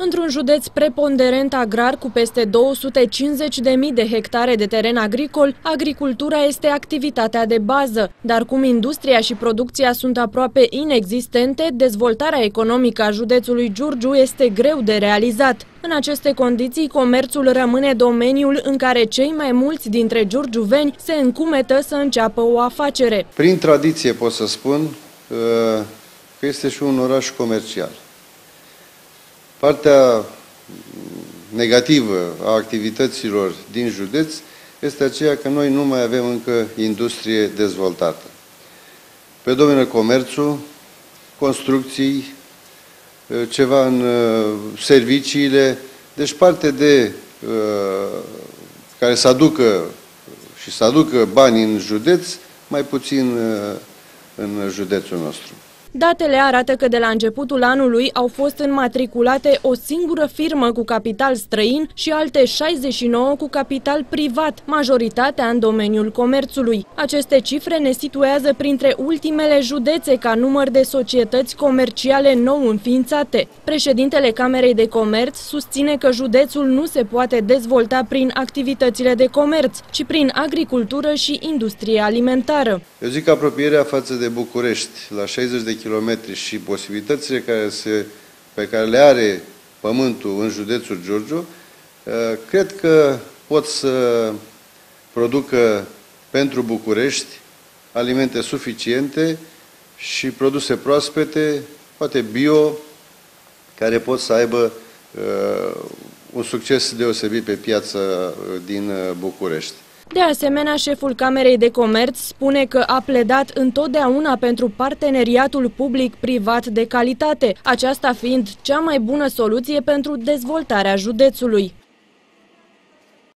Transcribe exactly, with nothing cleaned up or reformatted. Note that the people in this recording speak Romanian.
Într-un județ preponderent agrar cu peste două sute cincizeci de mii de hectare de teren agricol, agricultura este activitatea de bază. Dar cum industria și producția sunt aproape inexistente, dezvoltarea economică a județului Giurgiu este greu de realizat. În aceste condiții, comerțul rămâne domeniul în care cei mai mulți dintre giurgiuveni se încumetă să înceapă o afacere. Prin tradiție pot să spun că este și un oraș comercial. Partea negativă a activităților din județ este aceea că noi nu mai avem încă industrie dezvoltată. Predomină comerțul, construcții, ceva în serviciile, deci parte de care să aducă și să aducă bani în județ, mai puțin în județul nostru. Datele arată că de la începutul anului au fost înmatriculate o singură firmă cu capital străin și alte șaizeci și nouă cu capital privat, majoritatea în domeniul comerțului. Aceste cifre ne situează printre ultimele județe ca număr de societăți comerciale nou înființate. Președintele Camerei de Comerț susține că județul nu se poate dezvolta prin activitățile de comerț, ci prin agricultură și industrie alimentară. Eu zic că apropierea față de București, la șaizeci de kilometri și posibilitățile care se, pe care le are pământul în județul Giurgiu, cred că pot să producă pentru București alimente suficiente și produse proaspete, poate bio, care pot să aibă un succes deosebit pe piața din București. De asemenea, șeful Camerei de Comerț spune că a pledat întotdeauna pentru parteneriatul public-privat de calitate, aceasta fiind cea mai bună soluție pentru dezvoltarea județului.